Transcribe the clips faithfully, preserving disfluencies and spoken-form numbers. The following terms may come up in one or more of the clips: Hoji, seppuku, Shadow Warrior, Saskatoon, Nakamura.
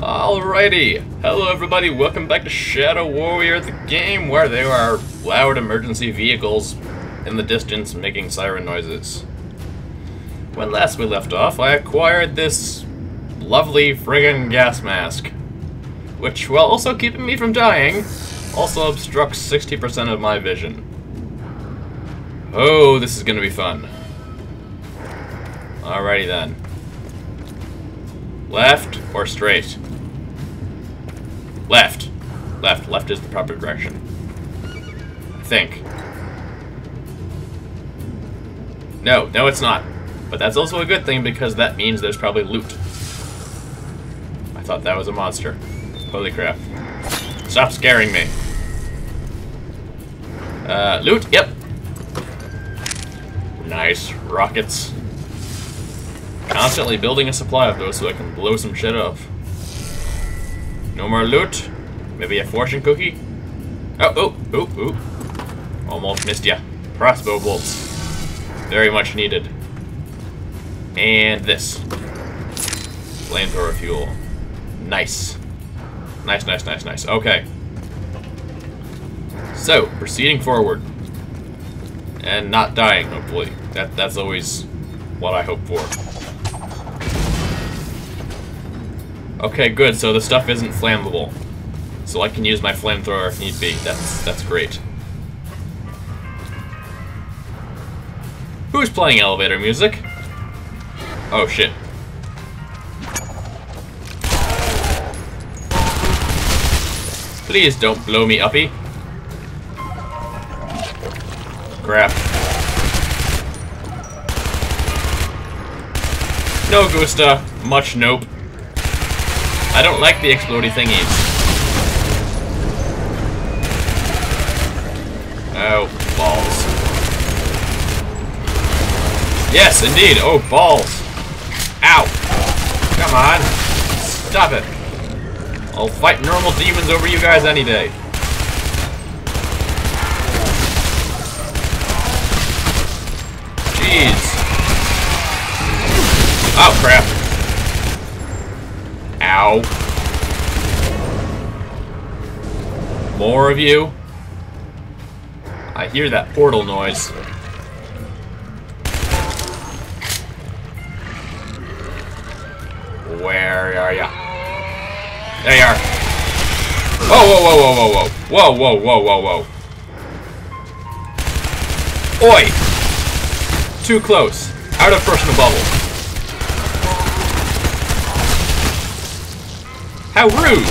Alrighty, hello everybody, welcome back to Shadow Warrior, the game where there are loud emergency vehicles in the distance making siren noises. When last we left off, I acquired this lovely friggin' gas mask, which, while also keeping me from dying, also obstructs sixty percent of my vision. Oh, this is gonna be fun. Alrighty then. Left or straight? Left. Left. Left is the proper direction, I think. No, no it's not. But that's also a good thing because that means there's probably loot. I thought that was a monster. Holy crap. Stop scaring me. Uh, loot? Yep. Nice. Rockets. Constantly building a supply of those so I can blow some shit off. No more loot. Maybe a fortune cookie. Oh, oh, oh, oh. Almost missed ya. Crossbow bolts. Very much needed. And this. Flamethrower fuel. Nice. Nice, nice, nice, nice. Okay. So, proceeding forward. And not dying, hopefully. That, that's always what I hope for. Okay, good, so the stuff isn't flammable. So I can use my flamethrower if need be. That's that's great. Who's playing elevator music? Oh shit. Please don't blow me uppy. Crap. No Gusta, much nope. I don't like the explodey thingies. Oh, balls. Yes, indeed. Oh, balls. Ow. Come on. Stop it. I'll fight normal demons over you guys any day. Jeez. Oh, crap. Ow. More of you? I hear that portal noise. Where are ya? There you are. Whoa, whoa, whoa, whoa, whoa, whoa. Whoa, whoa, whoa, whoa, whoa. Oi! Too close. Out of personal bubble. How rude!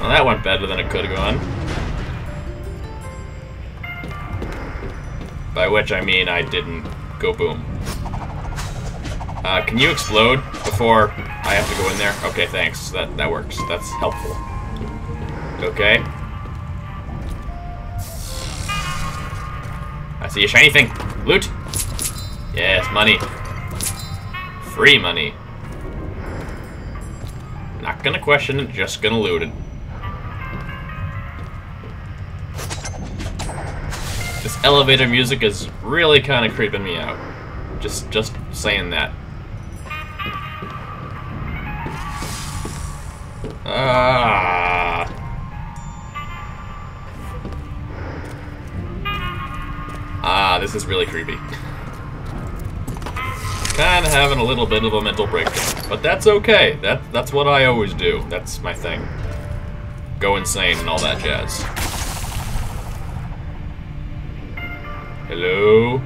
Well, that went better than it could have gone. By which I mean I didn't go boom. Uh, can you explode before I have to go in there? Okay, thanks. That, that works. That's helpful. Okay. I see a shiny thing. Loot! Yes, money. Free money. Not gonna question it, just gonna loot it. This elevator music is really kinda creeping me out. Just just saying that. Ah. Ah, this is really creepy. Kinda having a little bit of a mental breakdown, but that's okay. That that's what I always do. That's my thing. Go insane and all that jazz. Hello.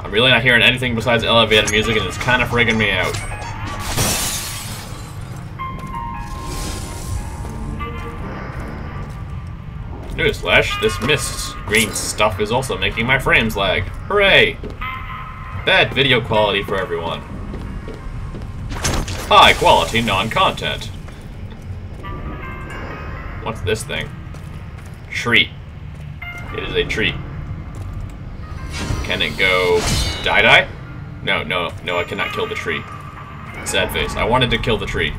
I'm really not hearing anything besides elevated music, and it's kind of freaking me out. Newsflash: this mist green stuff is also making my frames lag. Hooray! Bad video quality for everyone. High quality non-content. What's this thing? Treat. It is a treat. Can it go die-die? No, no, no, I cannot kill the tree. Sad face. I wanted to kill the tree.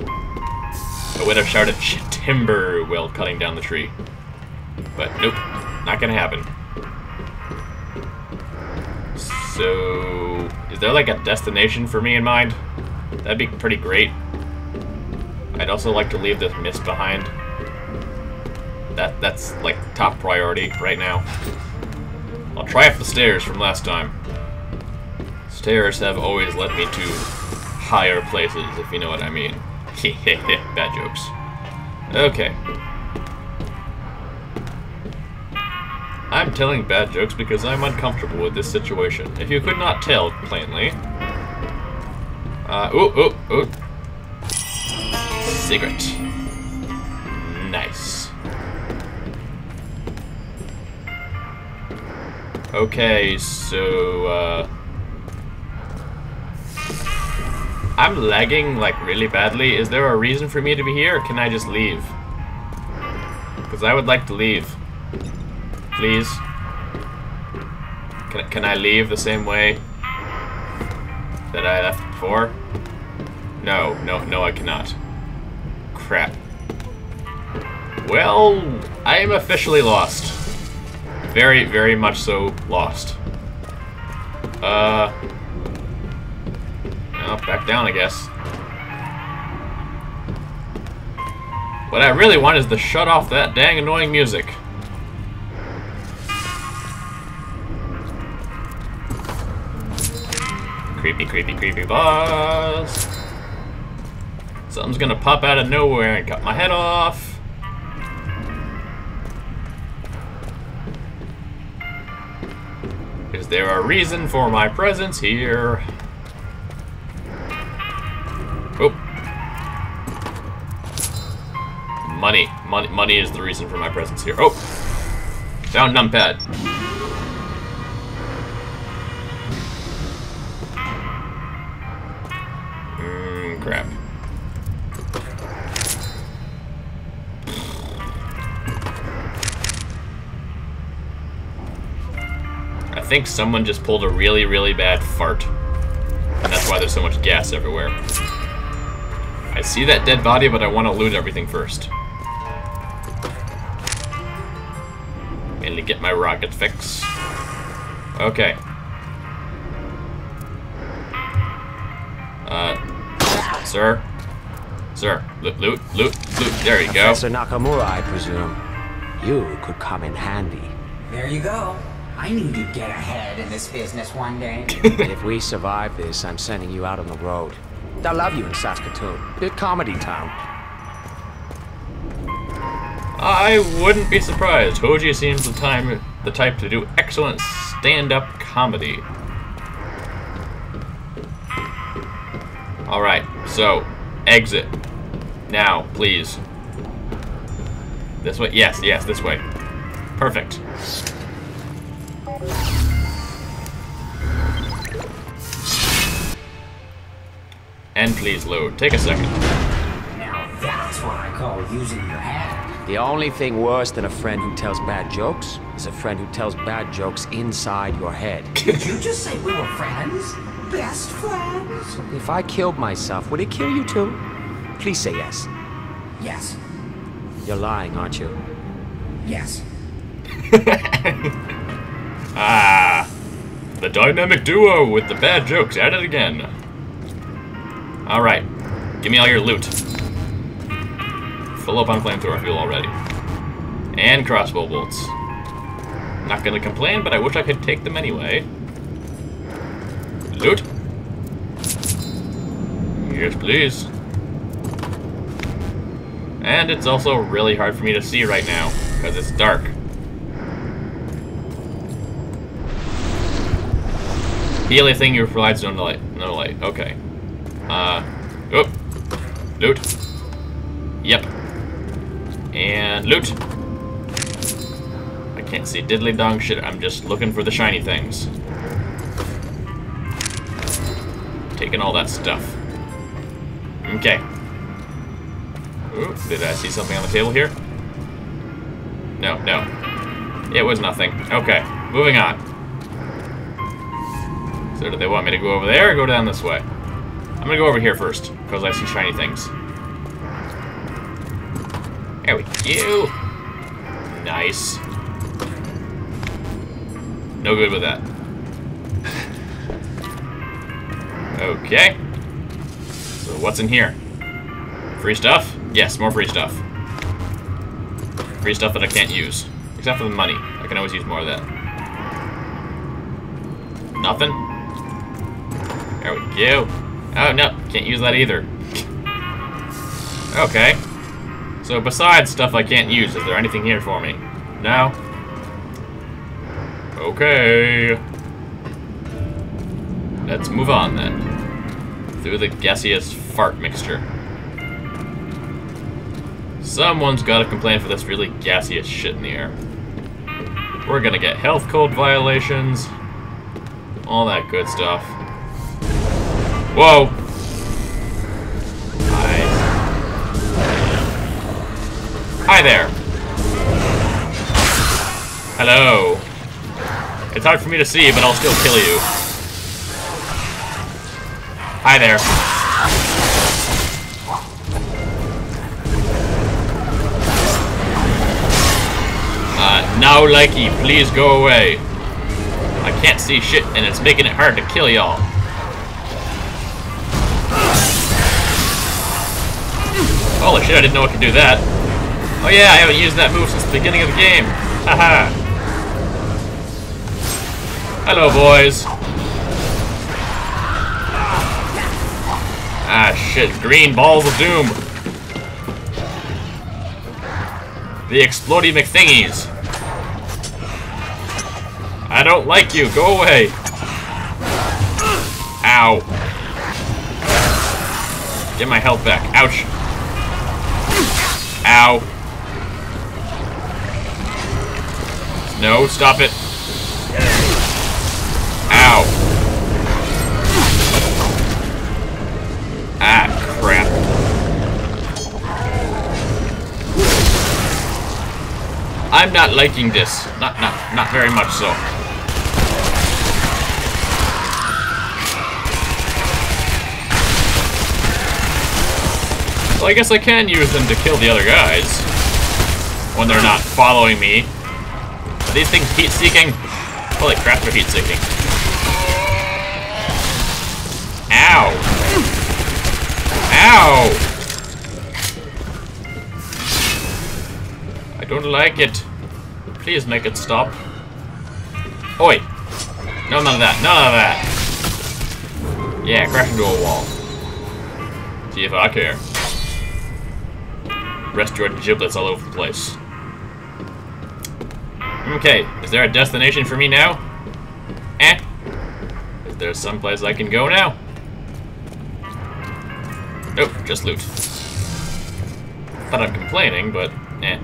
I would have shouted timber while cutting down the tree. But nope, not gonna happen. Is there like a destination for me in mind? That'd be pretty great. I'd also like to leave this mist behind. That that's like top priority right now. I'll try up the stairs from last time. Stairs have always led me to higher places, if you know what I mean. Bad jokes. Okay. I'm telling bad jokes because I'm uncomfortable with this situation. If you could not tell, plainly. Uh, ooh, ooh, ooh. Secret. Nice. Okay, so, uh... I'm lagging, like, really badly. Is there a reason for me to be here, or can I just leave? Because I would like to leave. Please. Can, can I leave the same way that I left before? No, no, no, I cannot. Crap. Well, I am officially lost. Very, very much so lost. Uh. Well, back down, I guess. What I really want is to shut off that dang annoying music. Creepy, creepy, creepy boss. Something's gonna pop out of nowhere and cut my head off. Is there a reason for my presence here? Oh. Money. Money, money is the reason for my presence here. Oh! Found numpad. Crap. I think someone just pulled a really, really bad fart. And that's why there's so much gas everywhere. I see that dead body, but I want to loot everything first. Mainly get my rocket fix. Okay. Uh... Sir? Sir, loot, loot, loot, loot, there you go. Professor Nakamura, I presume. You could come in handy. There you go. I need to get ahead in this business one day. If we survive this, I'm sending you out on the road. They'll love you in Saskatoon. Big comedy town. I wouldn't be surprised. Hoji seems the, time, the type to do excellent stand-up comedy. Alright, so, exit. Now, please. This way? Yes, yes, this way. Perfect. And please load. Take a second. Now that's what I call using your head. The only thing worse than a friend who tells bad jokes is a friend who tells bad jokes inside your head. Did you just say we were friends? Best friends. If I killed myself, would it kill you too? Please say yes. Yes. You're lying, aren't you? Yes. Ah, the dynamic duo with the bad jokes at it again. All right, give me all your loot. Full up on flamethrower fuel already, and crossbow bolts. Not gonna complain, but I wish I could take them anyway. Loot? Yes, please. And it's also really hard for me to see right now, because it's dark. The only thing you provides no light. No light. Okay. Uh. Oh. Loot. Yep. And loot. I can't see diddly dong shit. I'm just looking for the shiny things. Taking all that stuff. Okay. Ooh, did I see something on the table here? No, no. It was nothing. Okay, moving on. So do they want me to go over there or go down this way? I'm gonna go over here first, because I see shiny things. There we go. Nice. No good with that. Okay. So what's in here? Free stuff? Yes, more free stuff. Free stuff that I can't use. Except for the money. I can always use more of that. Nothing? There we go. Oh, no. Can't use that either. Okay. So besides stuff I can't use, is there anything here for me? No? Okay. Let's move on, then. Through the gaseous fart mixture. Someone's gotta complain for this really gaseous shit in the air. We're gonna get health code violations. All that good stuff. Whoa! Hi. Hi there! Hello. It's hard for me to see, but I'll still kill you. Hi there. Uh, now, likey, please go away. I can't see shit, and it's making it hard to kill y'all. Holy shit, I didn't know I could do that. Oh yeah, I haven't used that move since the beginning of the game. Haha. Hello, boys. Ah, shit. Green balls of doom. The explodey McThingies. I don't like you. Go away. Ow. Get my health back. Ouch. Ow. No, stop it. Ow. Ah, crap. I'm not liking this. Not, not, not very much so. Well, I guess I can use them to kill the other guys when they're not following me. Are these things heat-seeking? Holy crap, they're heat-seeking. Ow! Ow! I don't like it. Please make it stop. Oi! No, none of that. None of that. Yeah, crash into a wall. See if I care. Rest your giblets all over the place. Okay, is there a destination for me now? Eh? Is there someplace I can go now? Nope, just loot. Thought I'm complaining, but eh.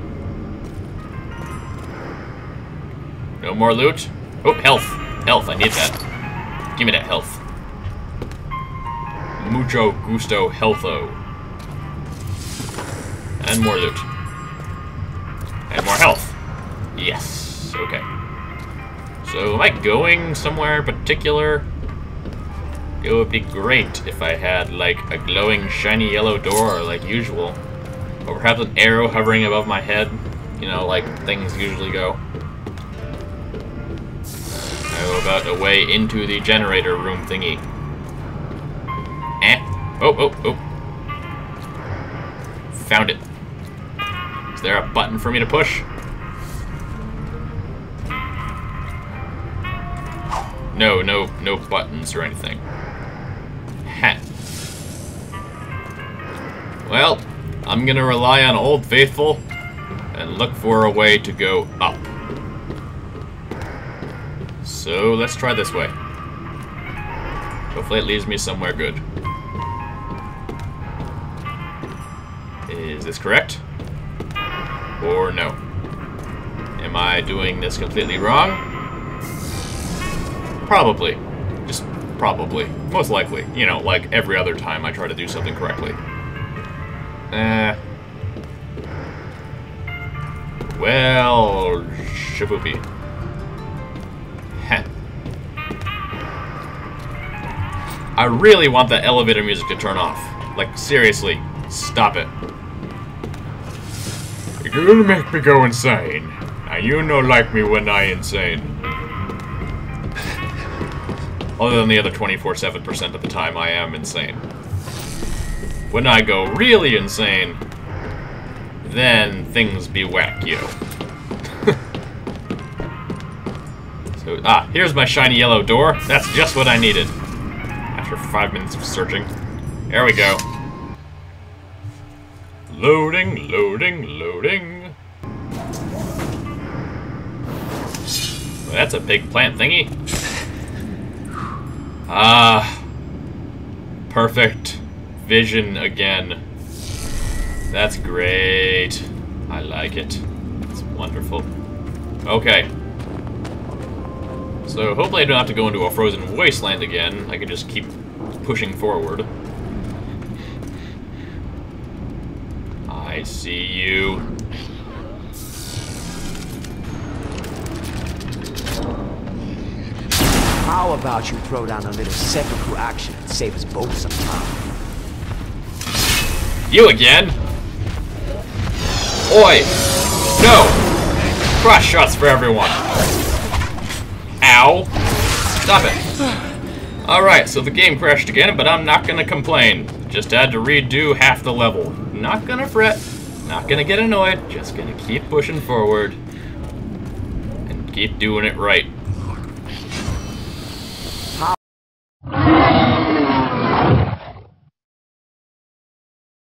No more loot? Oh, health. Health, I need that. Give me that health. Mucho gusto healtho. And more loot. And more health. Yes. Okay. So, am I going somewhere in particular? It would be great if I had, like, a glowing shiny yellow door, like usual. Or perhaps an arrow hovering above my head. You know, like things usually go. I go about a way into the generator room thingy. Eh. Oh, oh, oh. Found it. Is there a button for me to push? No, no, no buttons or anything. Well, I'm gonna rely on Old Faithful and look for a way to go up. So let's try this way. Hopefully it leads me somewhere good. Is this correct? Or no? Am I doing this completely wrong? Probably. Just probably. Most likely. You know, like every other time I try to do something correctly. Uh, well, shiboopy. Heh. I really want that elevator music to turn off. Like, seriously, stop it. You're gonna make me go insane. Now you no like me when I insane. Other than the other twenty-four seven percent of the time, I am insane. When I go really insane, then things be wacky. So, ah, here's my shiny yellow door. That's just what I needed. After five minutes of searching. There we go. Loading, loading, loading. Well, that's a big plant thingy. Ah. Perfect vision again. That's great. I like it. It's wonderful. Okay. So hopefully I don't have to go into a frozen wasteland again. I can just keep pushing forward. I see you. How about you throw down a little seppuku action and save us both some time? You again? Oi! No! Cross shots for everyone! Ow! Stop it! Alright, so the game crashed again, but I'm not gonna complain. Just had to redo half the level. Not gonna fret, not gonna get annoyed, just gonna keep pushing forward. And keep doing it right.